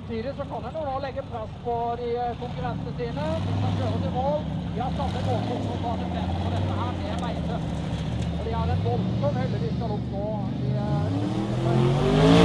Samtidig så kan nå legge press på de konkurrentene sine. De kan kjøre til mål. De har samme målpunkt som tar det frem på dette her med Veite. Og de har en voldsom hølle de skal oppnå i Poeng.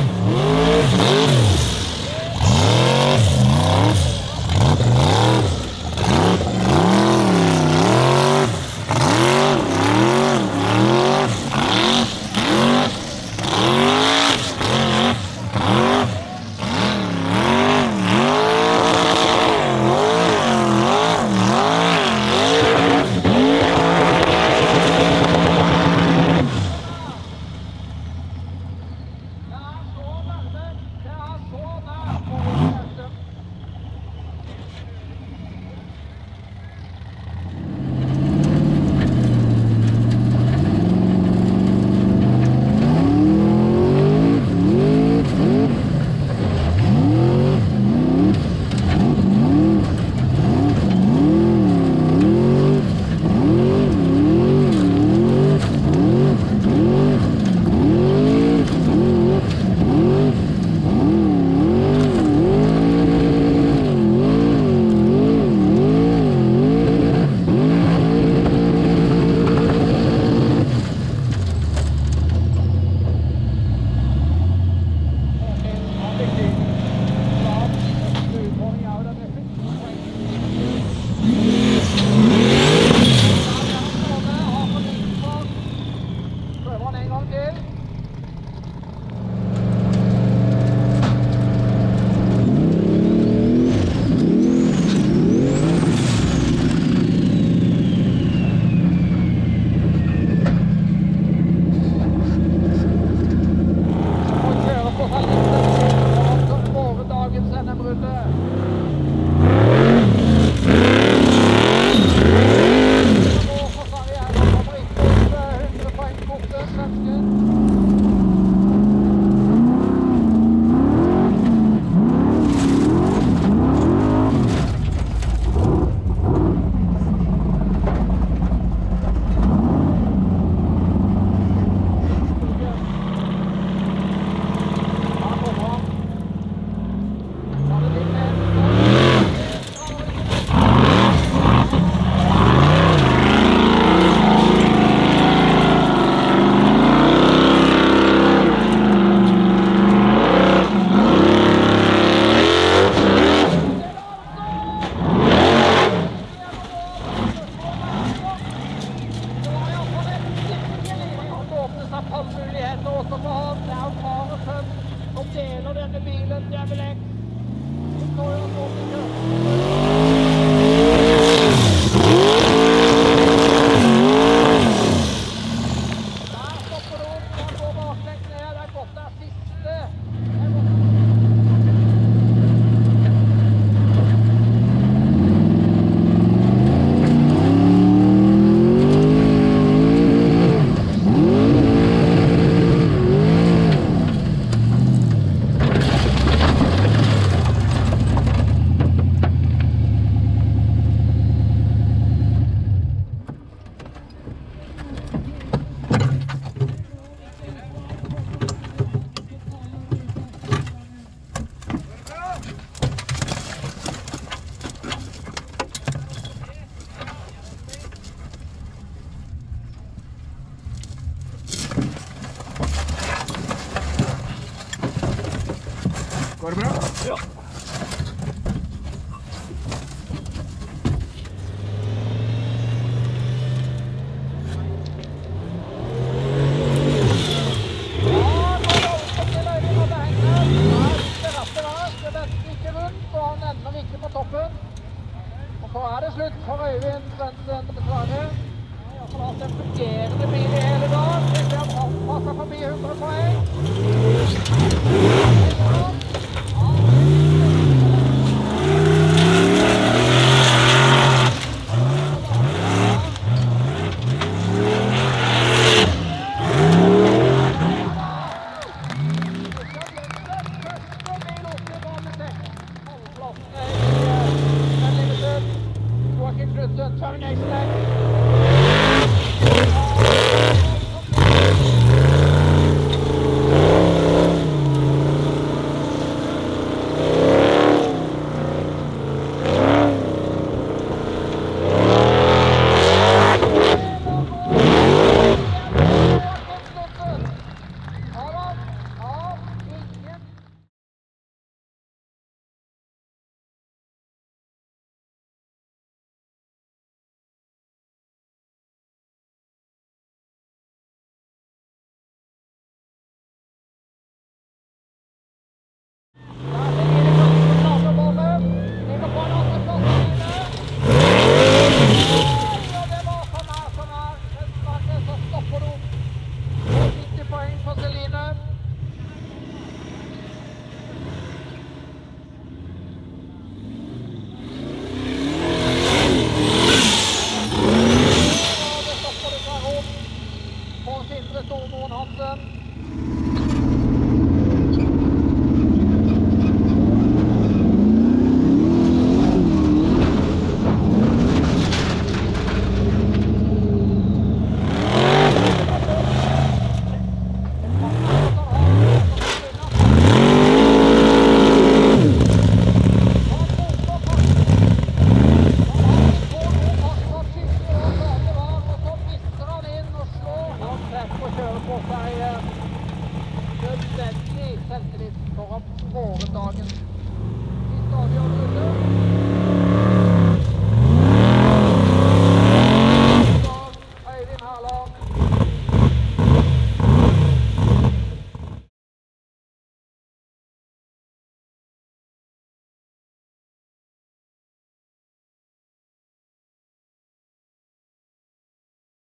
måte.